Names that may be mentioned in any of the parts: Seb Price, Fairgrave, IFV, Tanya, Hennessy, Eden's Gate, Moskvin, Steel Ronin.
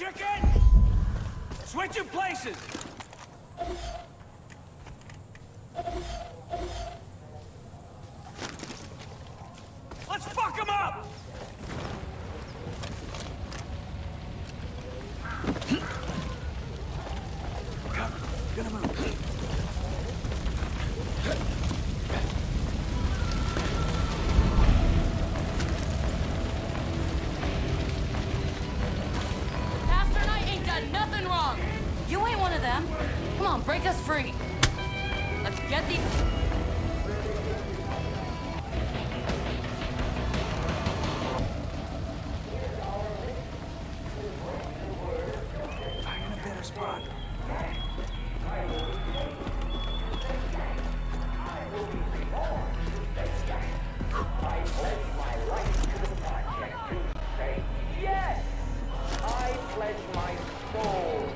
chicken! Switching places! Let's fuck him up! Gonna move. Break us free. Let's get these. Find a better spot. Yes, I pledge my soul.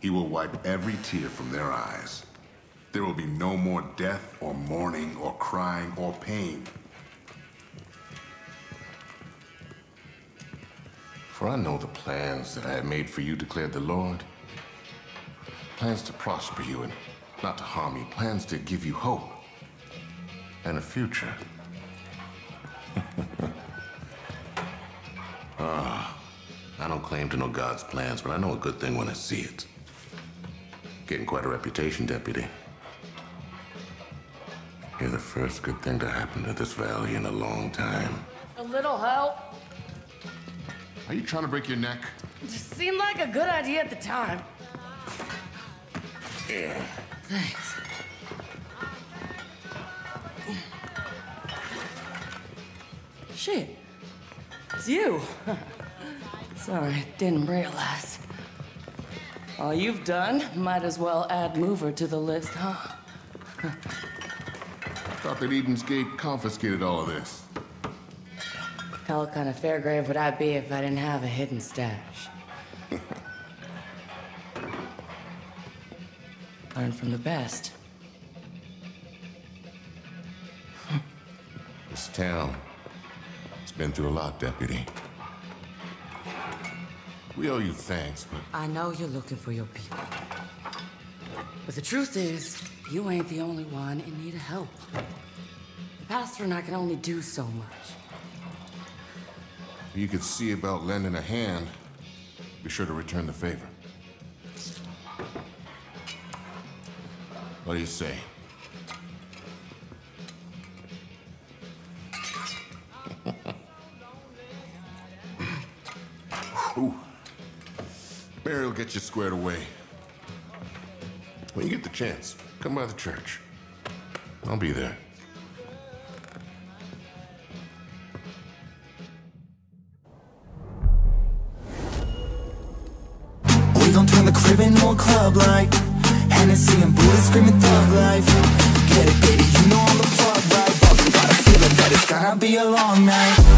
He will wipe every tear from their eyes. There will be no more death or mourning or crying or pain. For I know the plans that I have made for you, declared the Lord. Plans to prosper you and not to harm you. Plans to give you hope and a future. I don't claim to know God's plans, but I know a good thing when I see it. Getting quite a reputation, Deputy. You're the first good thing to happen to this valley in a long time. A little help. Are you trying to break your neck? It just seemed like a good idea at the time. Yeah. Thanks. Shit. It's you. Sorry, didn't realize. All you've done, might as well add mover to the list, huh? Thought that Eden's Gate confiscated all of this. Hell, what kind of Fairgrave would I be if I didn't have a hidden stash? Learn from the best. town. It's been through a lot, Deputy. We owe you thanks, but... I know you're looking for your people. But the truth is, you ain't the only one in need of help. The pastor and I can only do so much. You could see about lending a hand. Be sure to return the favor. What do you say? Barry will get you squared away. When you get the chance, come by the church. I'll be there. Club like Hennessy and Buddha screaming thug life. Get it, baby, you know I'm the plug right. But you gotta feel it, that it's gonna be a long night.